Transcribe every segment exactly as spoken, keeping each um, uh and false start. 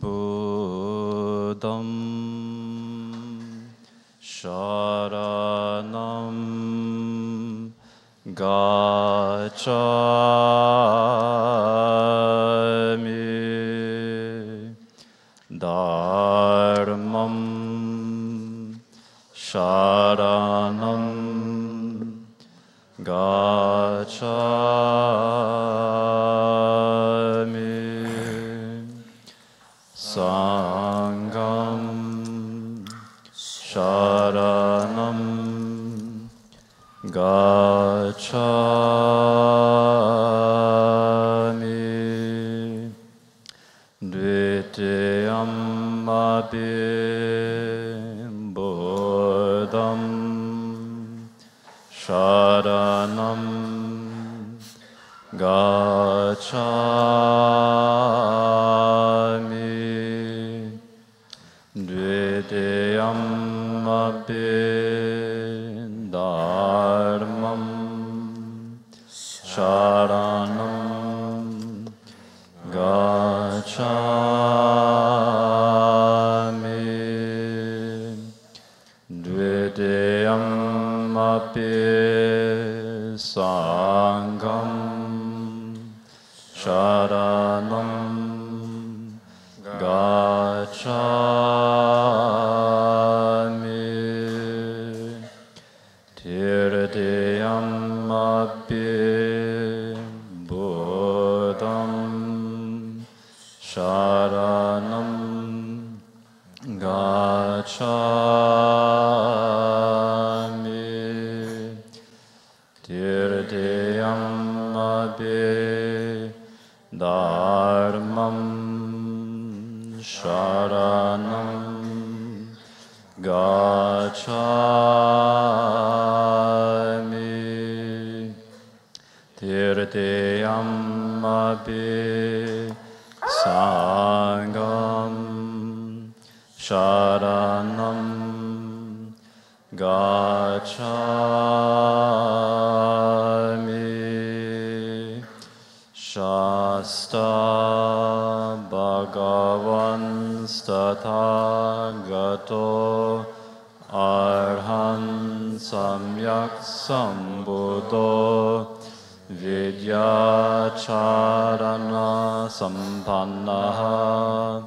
부덤 샤라남 가차미 달맘 샤라남 가차 사라남 가차미 뇌태암마비 보담 사라남 가차미 뇌태암 빈다르맘 샤라남 가차미 뇌대암마피 상감 샤라남 가차미 비 보담 샤라남 가차미 디르디암마비 다르맘 샤라남 가차미 디르디암마비 상감 샤라남 가차미 샤스타 바가완스타타가토 아르한 삼약삼부도 vidyacharana sampannaha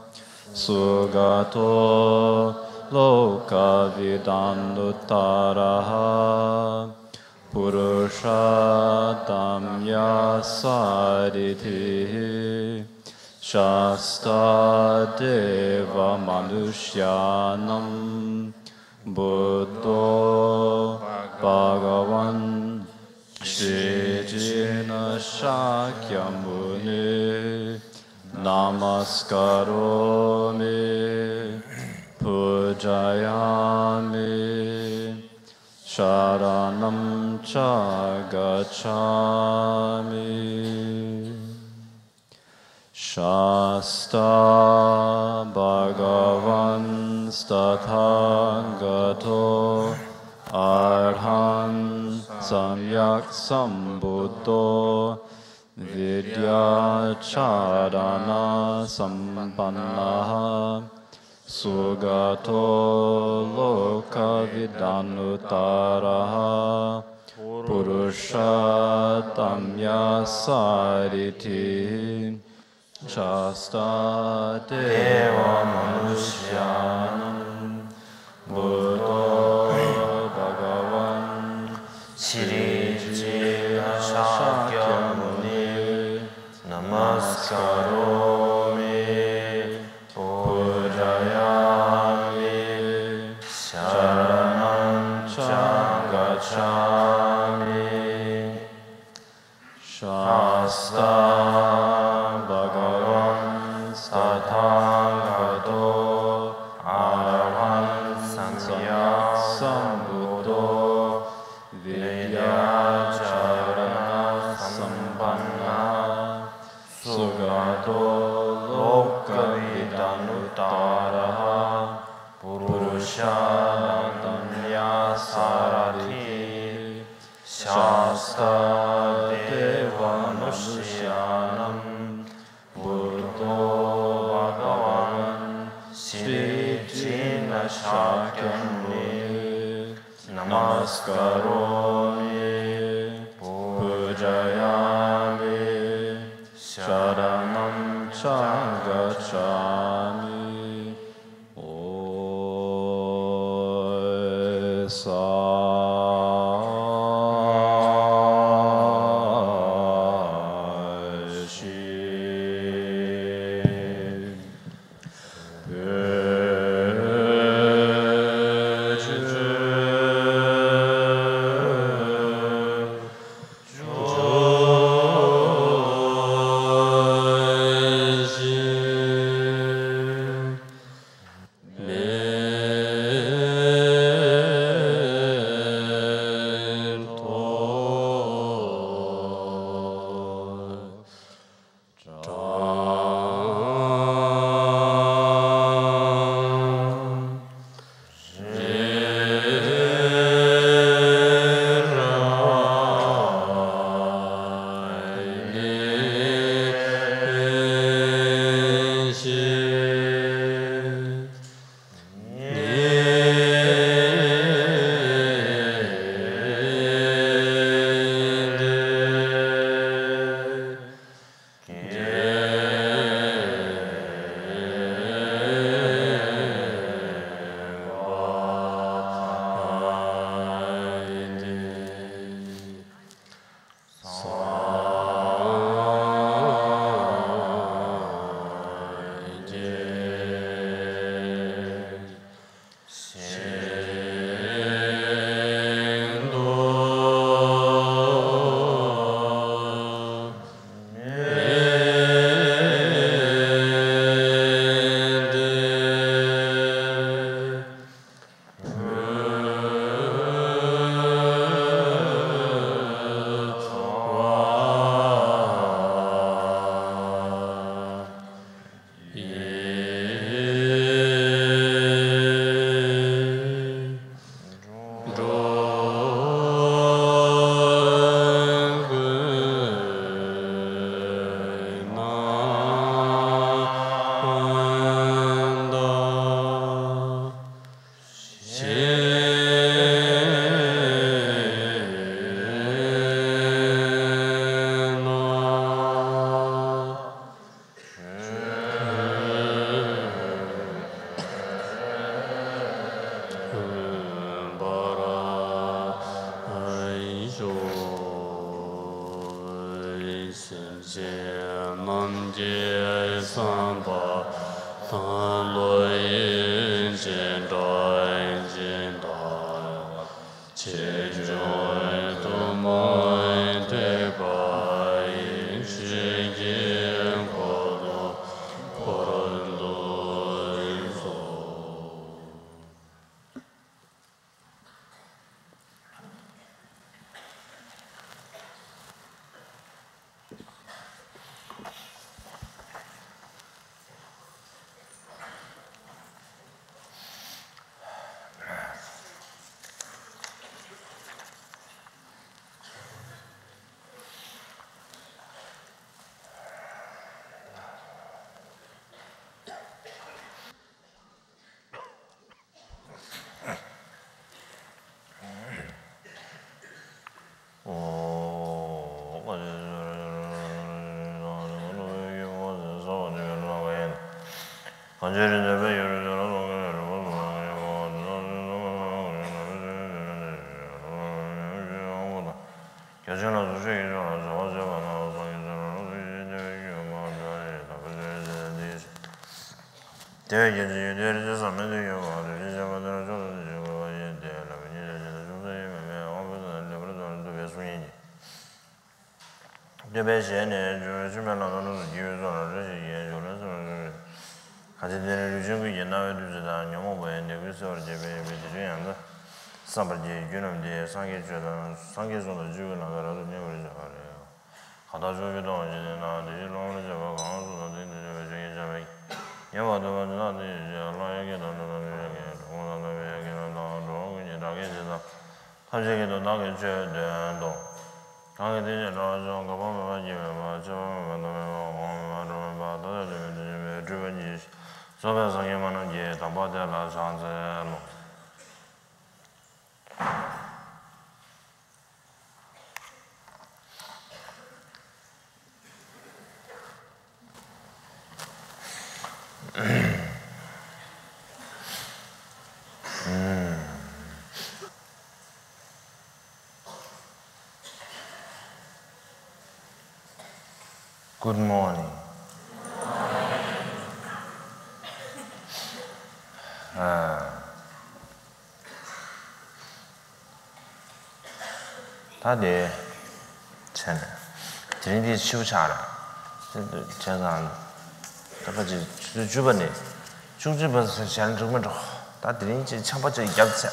sugato lokavidanutaraha purushatamyasaritihi shastadeva manushyanam buddho bhagavan 시지나 샤캬무니 나마스카로미 부자야미 샤라남 차가차미 샤스타 바가완 tathangato arhan samyak sambuddho vidya charana sampannaha sugato loka vidanutaraha purushatamya sariti Shasta Deva Manusyanam Buddho Bhagavan Sri Jiva Shakya Muni Namaskaromi Pujayami Sharanam Changachami Shasta Tathangato arhan samyak sambuddho vidya charana sampanna sugato lokavidanutaraha purushatamya sarati shasta deva nusyanam Shakyamuni Namaskaromi Pujayami Sharanam Changachami Om Sai Shi Good morning. Good morning. 아, 다들 참 드림이 쉽지 않아. 제가 다까지 주변에 중주변에서 잘 정말 다 드림이 참 빠져 있겠지.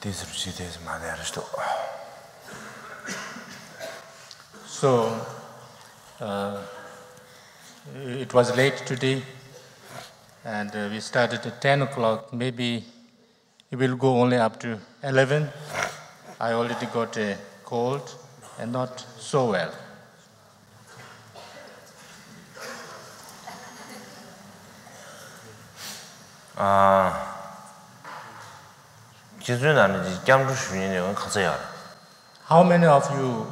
디스프시 되지 마다라서 So, uh, it was late today, and uh, we started at ten o'clock. Maybe it will go only up to eleven. I already got a cold and not so well. Ah, how many of you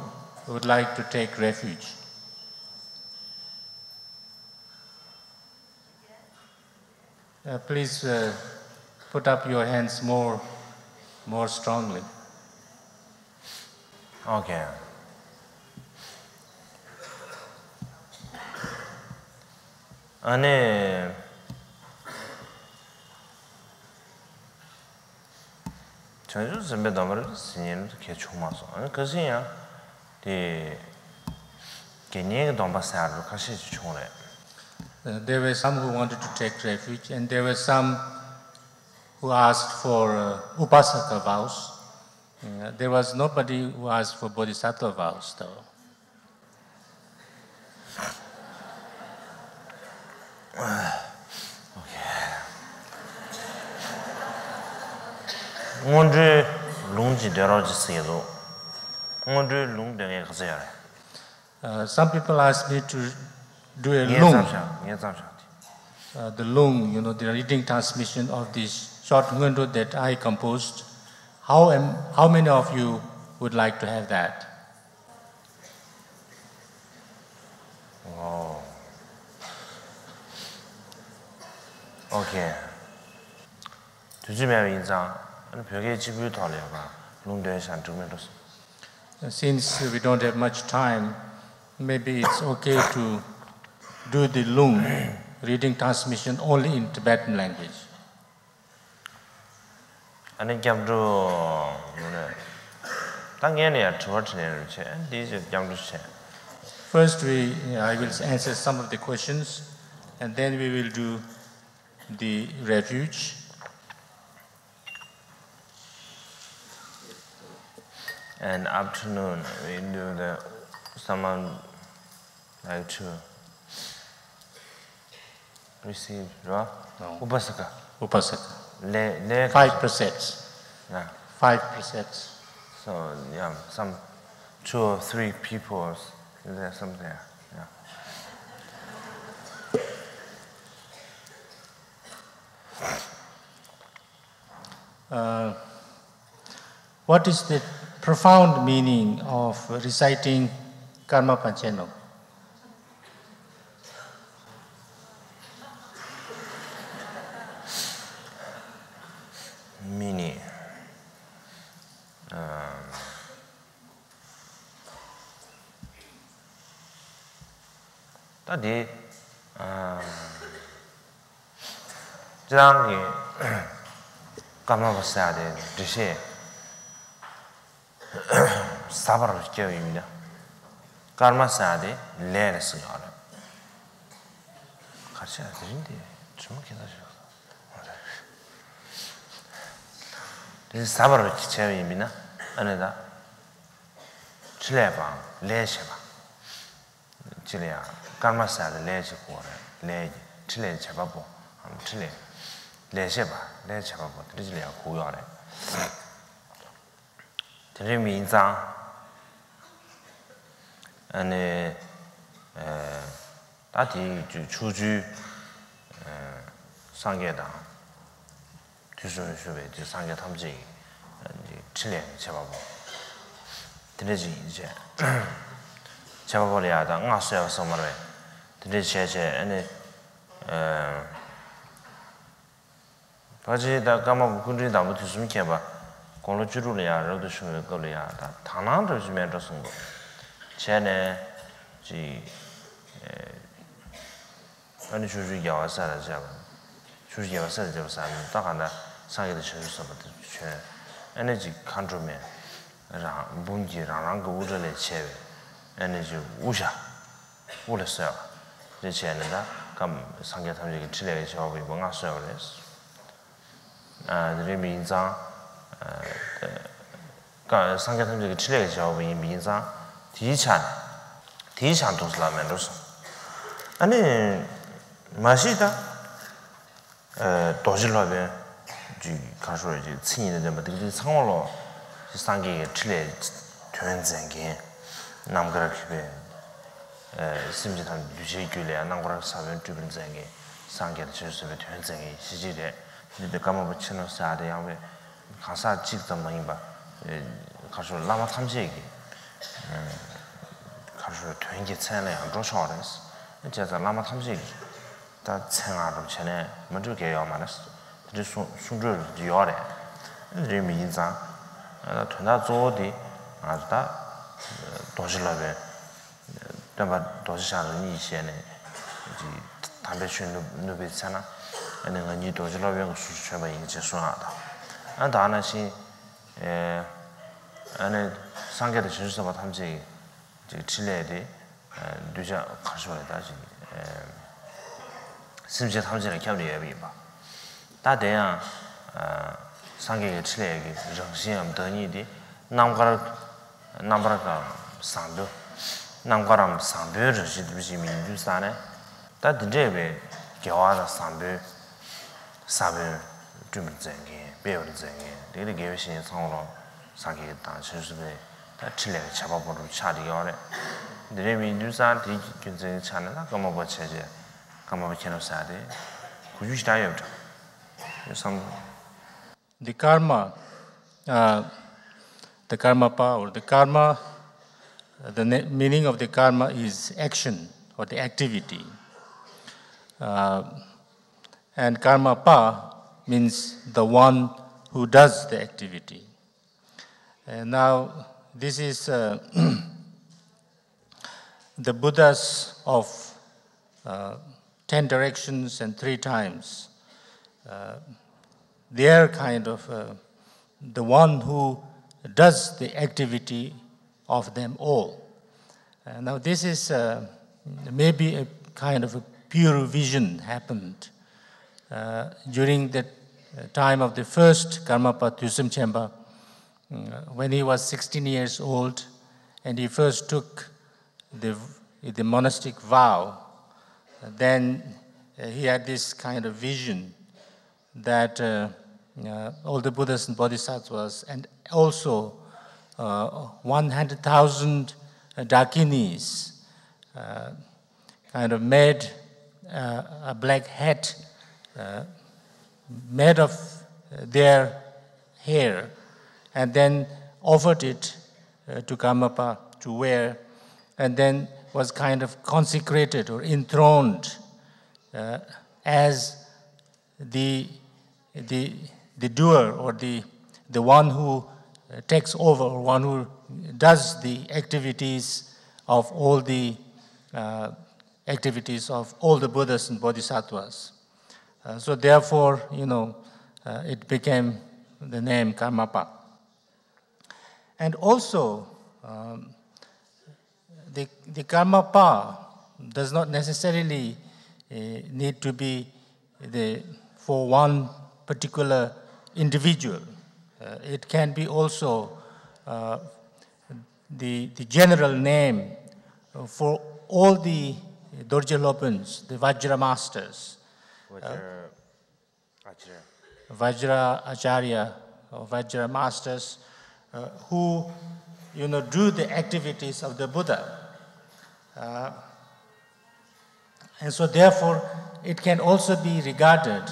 would like to take refuge? Uh, please uh, put up your hands more, more strongly. Okay. 아니, 전주 선배 남을 스님도 개척 맞아. 아니 그것이야. There were some who wanted to take refuge, and there were some who asked for uh, Upasaka vows. Uh, there was nobody who asked for Bodhisattva vows, though. Okay. Uh, some people asked me to do a lung. Uh, the lung, you know, the reading transmission of this short ngendo that I composed. How am, how many of you would like to have that? Oh. Okay. Since we don't have much time, maybe it's okay to do the lung reading transmission only in Tibetan language. First, we, I will answer some of the questions, and then we will do the refuge. And afternoon, we do the someone like to receive what? No. Upasaka. Upasaka. Le, le Five precepts. Yeah. Five precepts. So yeah, some two or three people there, some there. Yeah. Uh, what is the profound meaning of reciting Karmapa Khyenno? mini uh, tadi uh, jelangi Karmapa sadece dişe sabır çevimde karma sadece leresi yani karşı adetinde çok güzel. 사바로 지체입니다. 안에다 칠레방 레시바 칠레야 까마사데 레시고레 레 칠레 잡아보 안 칠레 레시바 레 잡아보 드리지야 고요하네. 드림이 인상 안에 에 다디 주주 에 상계다. Düsum Khyenpa 상계 탐지 칠레 잡아보 드레지 이제 잡아보려 하다 나서야 서머에 드레지에 안에 어 바지다 까마 군리 나무 Düsum Khyenpa 걸로 줄을야 알아도 숨을 걸어야 하다 단한도 주면서 쓴거 쟤네 지 아니 주주 야와서 잡아 주식에 와서 잡아서 딱 하나 상의를 쳐줬어부터 최 에너지 컨트롤맨 랑 문제랑 그 우절에 채 에너지 우샤 우렸어요. 이제 제는다 감 상계 탐지기 칠레에 잡고 뭔가 써요. 아, 늘 민상 아, 상계 탐지기 칠레에 잡고 이 민상 디찬 디찬 도슬라면서 아니 맛이다. Dorje Lobpons 가서 이제 친이들한테 되게 상월로 상계 칠레 전쟁에 남그라키베 에 심지한 유지 규례 남그라 사변 주변쟁에 상계 전쟁에 전쟁에 시지에 근데 Karmapa Khyenno 사대 양에 가사 직접 넘인바 가서 라마 탐지 얘기 가서 전쟁 차례 안 좋아서 이제 라마 탐지 얘기 다 생활을 전에 먼저 개요만은 그래서 순조를 지어래. 이미 인상 전화 조디 아다 도시라베 담바 도시하는 이시에는 이제 담배 슌 노베잖아. 내가 니 도시라베 수수처바 인제 수하다. 안 다나시 에 안에 상계의 진수서바 탐지 이제 칠레에 두자 가셔야 다시 심지어 탐지는 겨울이 예비입니다. 다대양 상계의 칠레에게 정신함 더니디 남가라 남가라 상도 남가람 상도를 지듯이 민주산에 다대제베 겨와라 상도 사별 주문쟁이 배우쟁이 되게 개신의 상으로 상계의 단신수에 다 칠레에 잡아보는 차리요래 늘 민주산 뒤균쟁이 차는 아까 뭐 버체제 The karma, uh, the karmapa or the karma, the meaning of the karma is action or the activity. Uh, and karmapa means the one who does the activity. And now this is uh, the Buddhas of uh, ten directions and three times. Uh, they are kind of uh, the one who does the activity of them all. Uh, now this is uh, maybe a kind of a pure vision happened uh, during the time of the first Karmapa Düsum Khyenpa, when he was sixteen years old and he first took the, the monastic vow. Then uh, he had this kind of vision that uh, uh, all the Buddhas and Bodhisattvas and also uh, one hundred thousand Dakinis uh, kind of made uh, a black hat uh, made of their hair and then offered it uh, to Karmapa to wear and then was kind of consecrated or enthroned uh, as the, the, the doer or the, the one who takes over, or one who does the activities of all the uh, activities of all the Buddhas and Bodhisattvas. Uh, so therefore, you know, uh, it became the name Karmapa. And also, um, the, the Karmapa does not necessarily uh, need to be the, for one particular individual. Uh, it can be also uh, the, the general name for all the Dorje Lobpons, the Vajra masters. Vajra Acharya. Uh, Vajra Acharya, or Vajra masters, uh, who, you know, do the activities of the Buddha. Uh, and so therefore, it can also be regarded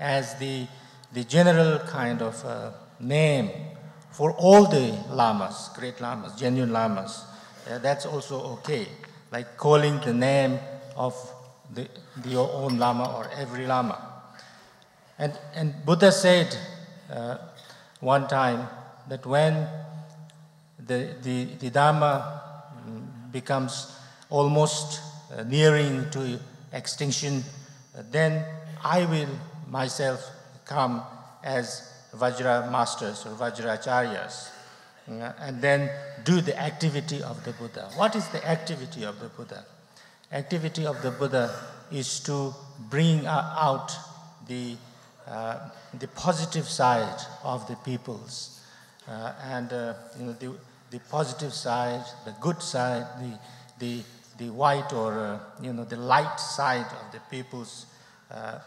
as the, the general kind of uh, name for all the lamas, great lamas, genuine lamas. Uh, that's also okay. Like calling the name of the, the, your own lama or every lama. And, and Buddha said uh, one time that when the, the, the Dhamma becomes almost uh, nearing to extinction, uh, then I will myself come as Vajra masters or Vajracharyas, and then do the activity of the Buddha. What is the activity of the Buddha? Activity of the Buddha is to bring out the, uh, the positive side of the peoples, uh, and uh, you know, the, the positive side, the good side, the, the, the white or uh, you know, the light side of the peoples, uh,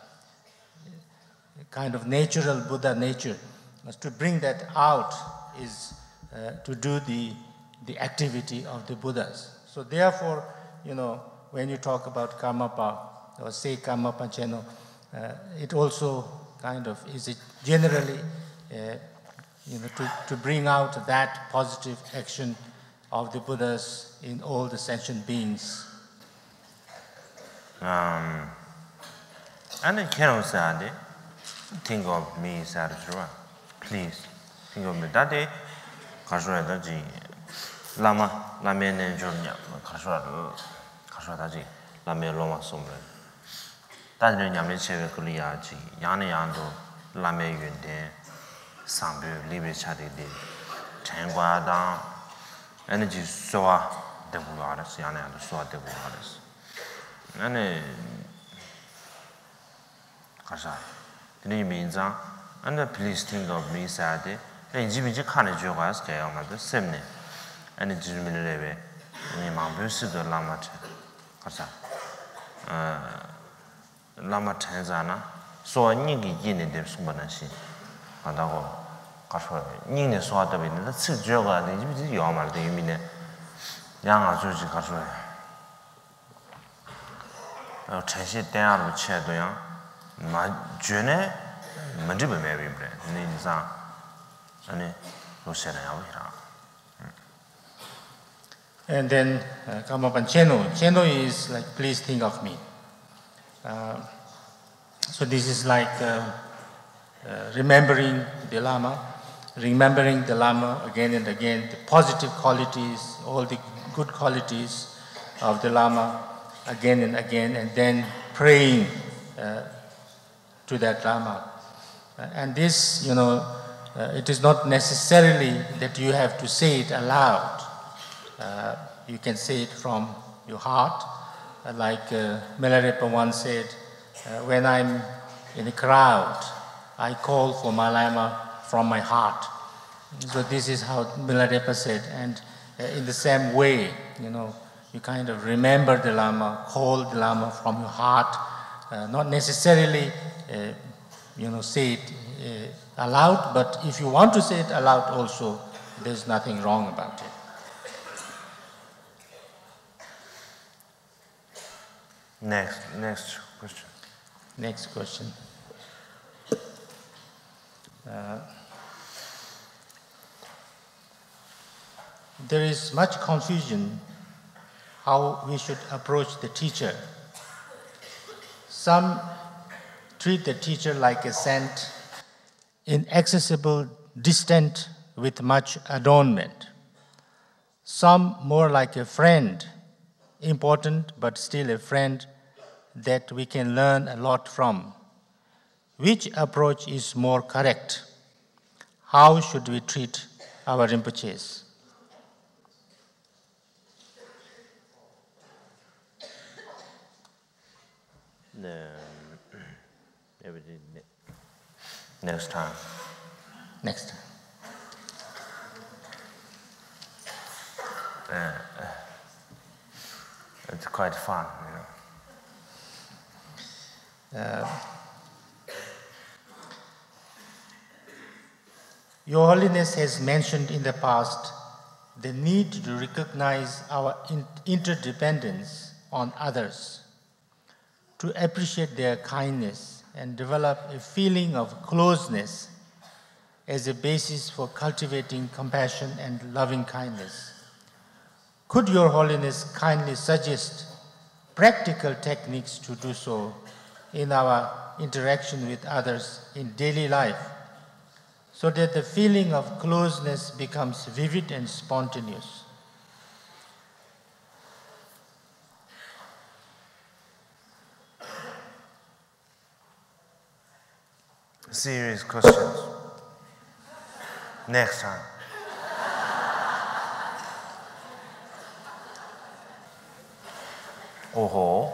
kind of natural Buddha nature. To bring that out is Uh, to do the, the activity of the Buddhas. So therefore, you know, when you talk about Karmapa, or say Karmapa Khyenno, uh, it also kind of is it generally, uh, you know, to, to bring out that positive action of the Buddhas in all the sentient beings. Um, and Khyenno, think of me, Saraswata, please, think of me. That day, 가수라다지 라마 라면은 좀냐 가수라도 가수라다지 라면 로마 솜을 다들 냠을 제외 걸려야지 야네 야도 라면 윤데 상부 리베 차리디 장과다 에너지 소화 되고 알았어 야네 야도 소화 되고 알았어 나네 가사 드니 민자 안나 please think of me 사데 인지민지 칸에 주어가서 개양하도 셈네 아니 지민레베 네 망불스도 라마트 가사 아 라마트잖아 소원이기 있는데 숨바나시 한다고 가서 니네 소화도 있는데 쓰지어가 인지민지 요말도 유미네 양아 주지 가서 어 제시 대안으로 쳐도요 마 전에 먼저 매매 그래 네 인상 And then uh, Karmapa Khyenno. Khyenno is like, please think of me. Uh, so this is like uh, uh, remembering the Lama, remembering the Lama again and again, the positive qualities, all the good qualities of the Lama again and again, and then praying uh, to that Lama. Uh, and this, you know, Uh, it is not necessarily that you have to say it aloud. Uh, you can say it from your heart. Uh, like uh, Milarepa once said, uh, when I'm in a crowd, I call for my Lama from my heart. So this is how Milarepa said. And uh, in the same way, you know, you kind of remember the Lama, call the Lama from your heart. Uh, not necessarily, uh, you know, say it uh, aloud, but if you want to say it aloud also, there's nothing wrong about it. Next, next question. Next question. Uh, there is much confusion how we should approach the teacher. Some treat the teacher like a saint inaccessible, distant, with much adornment. Some more like a friend, important but still a friend that we can learn a lot from. Which approach is more correct? How should we treat our Rinpoches? No. Next time. Next time. Uh, it's quite fun, you know. Uh, Your Holiness has mentioned in the past the need to recognize our in interdependence on others, to appreciate their kindness and develop a feeling of closeness as a basis for cultivating compassion and loving kindness. Could Your Holiness kindly suggest practical techniques to do so in our interaction with others in daily life, so that the feeling of closeness becomes vivid and spontaneous? Serious questions. Next time. Oh-ho.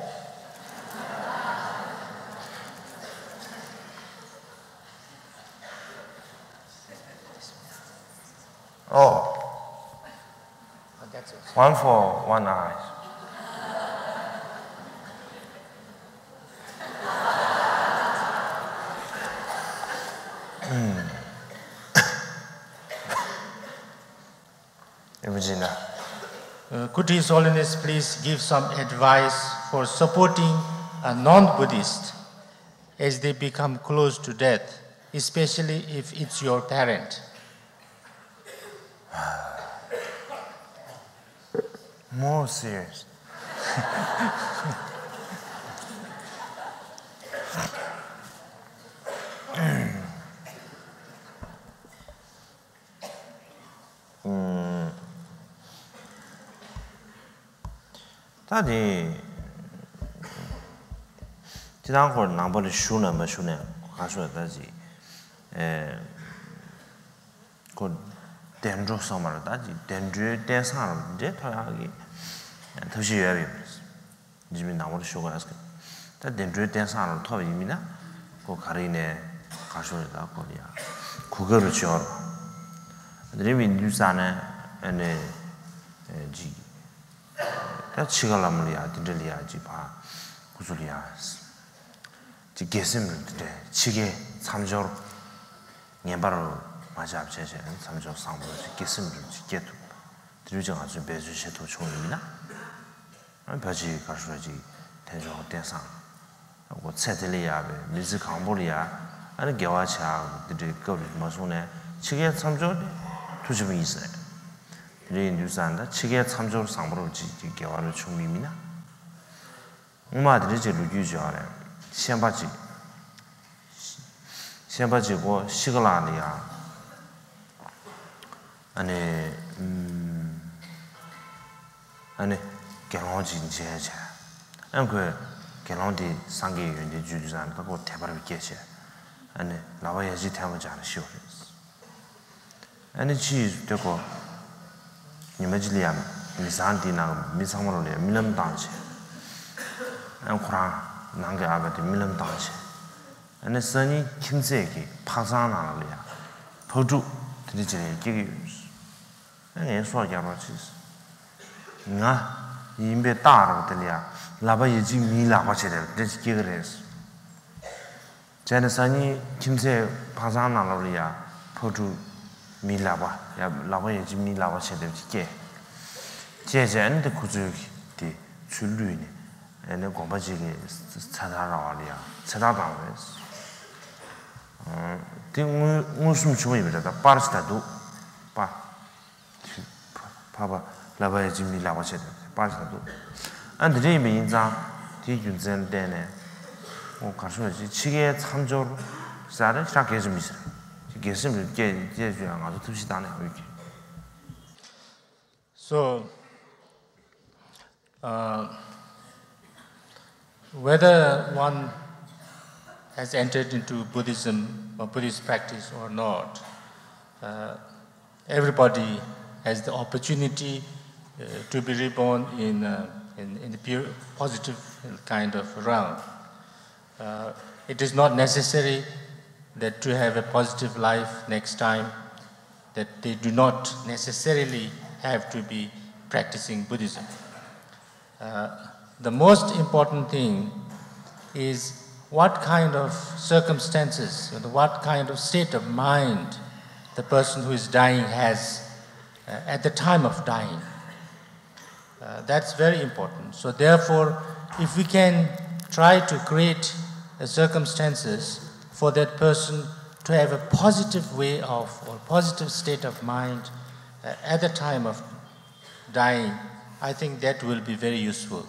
Oh. That's it. One for one eye. Uh, could His Holiness please give some advice for supporting a non-Buddhist as they become close to death, especially if it's your parent? More serious. 다디 지난거 나버리 슈나 뭐 슈네 가서 다지 에그 덴조 사마를 다지 덴조 대사람 이제 타야기 다시 해야비 지금 나버리 슈가 아스케 다 덴조 대사람 터 이미나 그 가리네 가서다 거야 그거를 지어 드림이 뉴스안에 에네 지 다 치갈람리야 딘들리야지 봐 구슬이야 지 게스물데 지게 삼절 예바로 맞아 앞제제 삼절 상부 게스물 지게도 들으정 아주 매주셔도 좋으나 안 바지 가서지 대조 대상 뭐 세들리야 미즈 강보리야 아니 겨와차 들이 거리 마손에 지게 삼절 두점이 있어요. 이 뉴스한다. 지게 삼조로 상부로 지지 개화를 중미미나. 엄마들이 제일 유지하래. 시험받지. 시험받지고 시글라니야. 아니 음 아니 개런지 제자. 안 그래 개런디 상계 연대 주주산 갖고 대바를 깨셔. 아니 나와야지 대하면 잘 쉬워. 아니 지 되고 니마질이야 미산디나 미상마로래 밀람당시 안코라 난게 아베 밀람당시 안에서니 김세기 파산하나려야 도주 드리지에 끼기 안에 소야마치 나 임베 따라들이야 라바예지 밀라마치데 드지게레스 제네사니 김세 파산하나려야 도주 밀라바 야 라바예지 밀라바 셰데지게 제제한테 고주기 줄루이네 에네 고바지게 차다라와리야 차다다베스 음 띵우 무슨 주의입니다 파르스타도 파 파바 라바예지 밀라바 셰데 파르스타도 안드레이 민자 디준젠데네 오 가르쳐지 치게 참조로 자를 시작해 좀 있어요. So, uh, whether one has entered into Buddhism or Buddhist practice or not, uh, everybody has the opportunity uh, to be reborn in uh, in, in the pure positive kind of realm. Uh, it is not necessary that to have a positive life next time, that they do not necessarily have to be practicing Buddhism. Uh, the most important thing is what kind of circumstances, what kind of state of mind the person who is dying has uh, at the time of dying. Uh, that's very important. So therefore, if we can try to create uh, circumstances for that person to have a positive way of, or positive state of mind uh, at the time of dying, I think that will be very useful.